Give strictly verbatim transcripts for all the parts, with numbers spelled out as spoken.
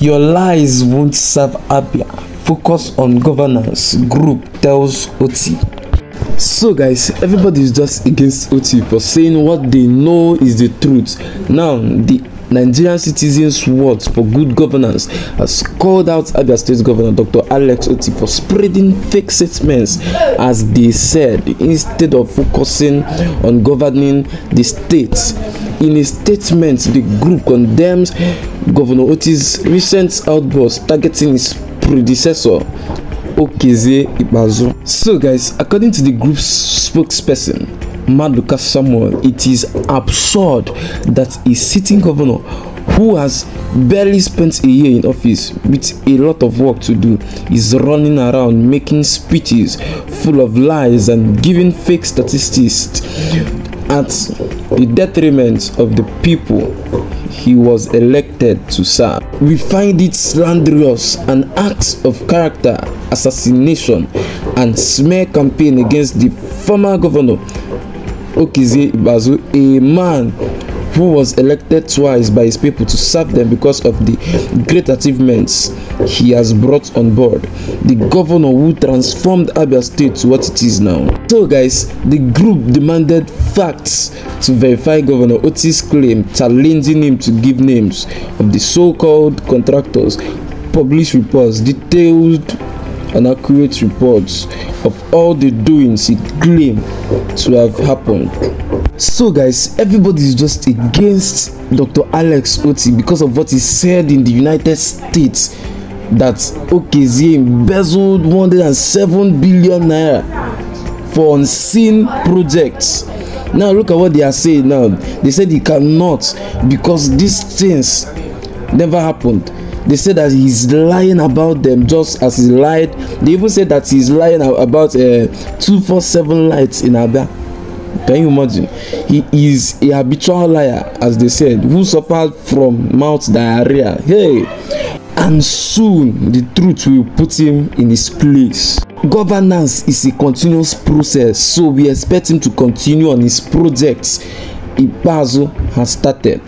Your lies won't serve Abia. Focus on governance, group tells Otti. So guys, everybody is just against Otti for saying what they know is the truth. Now, the Nigerian Citizens' Words for Good Governance has called out Abia State Governor Doctor Alex Otti for spreading fake statements, as they said, instead of focusing on governing the state. In a statement, the group condemns Governor Otti's recent outburst targeting his predecessor, Okezie Ikpeazu. So guys, according to the group's spokesperson, Maduka Samuel, it is absurd that a sitting governor who has barely spent a year in office with a lot of work to do is running around making speeches full of lies and giving fake statistics at the detriment of the people he was elected to serve. We find it slanderous, an act of character assassination and smear campaign against the former governor Okezie Ikpeazu, a man who was elected twice by his people to serve them because of the great achievements he has brought on board, the governor who transformed Abia State to what it is now. So guys, the group demanded facts to verify Governor Otti's claim, challenging him to give names of the so-called contractors, publish reports, detailed and accurate reports of all the doings he claimed to have happened. So guys, everybody is just against Doctor Alex Otti because of what he said in the United States, that Okezie embezzled one hundred seven billion naira for unseen projects. Now look at what they are saying now. They said he cannot because these things never happened. They said that he's lying about them just as he lied. They even said that he's lying about uh, two four seven lights in Abia. Can you imagine? He is a habitual liar, as they said, who suffered from mouth diarrhea. Hey! And soon, the truth will put him in his place. Governance is a continuous process, so we expect him to continue on his projects Ikpeazu has started,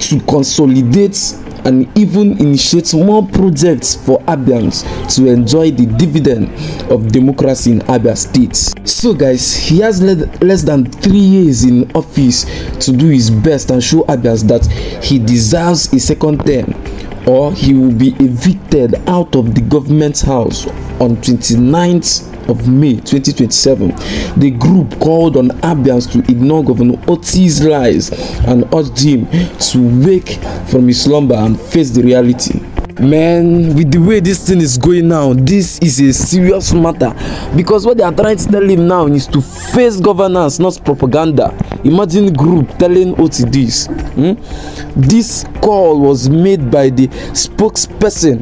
to consolidate and even initiate more projects for Abians to enjoy the dividend of democracy in Abia State. So guys, he has led less than three years in office to do his best and show Abians that he deserves a second term, or he will be evicted out of the government house on twenty-ninth of May twenty twenty-seven. The group called on Abians to ignore Governor Otti's lies and urged him to wake from his slumber and face the reality. Man, with the way this thing is going now, this is a serious matter, because what they are trying to tell him now is to face governance, not propaganda. Imagine group telling Otti this. Hmm? This call was made by the spokesperson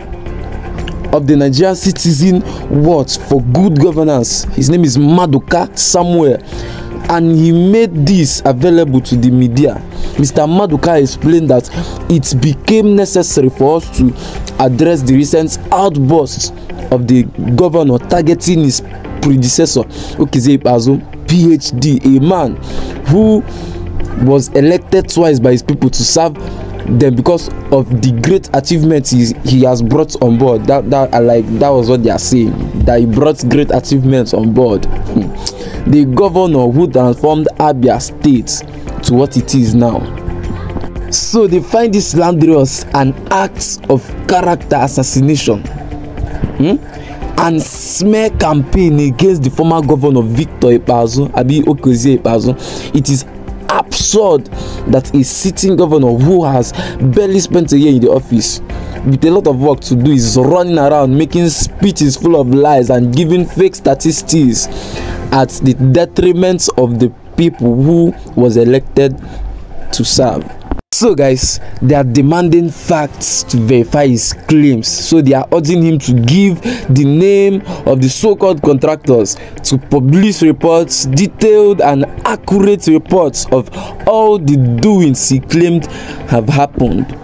of the Nigerian Citizen Words for Good Governance. His name is Maduka Samuel, and he made this available to the media. Mister Maduka explained that it became necessary for us to address the recent outburst of the governor targeting his predecessor, Okezie Ikpeazu, P H D, a man who was elected twice by his people to serve them because of the great achievements he, he has brought on board. That that I like that was what they are saying, that he brought great achievements on board. The governor who transformed Abia State to what it is now. So they find this slanderous an act of character assassination hmm? and smear campaign against the former governor Victor Ikpeazu, Abi Okezie Ikpeazu. It is absurd that a sitting governor who has barely spent a year in the office with a lot of work to do is running around making speeches full of lies and giving fake statistics at the detriment of the people who was elected to serve. So guys, they are demanding facts to verify his claims, so they are urging him to give the name of the so-called contractors, to publish reports, detailed and accurate reports of all the doings he claimed have happened.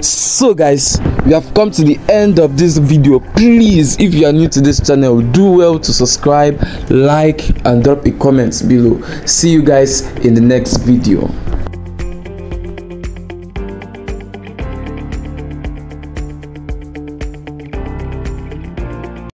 So guys, we have come to the end of this video. Please, if you are new to this channel, do well to subscribe, like and drop a comment below. See you guys in the next video.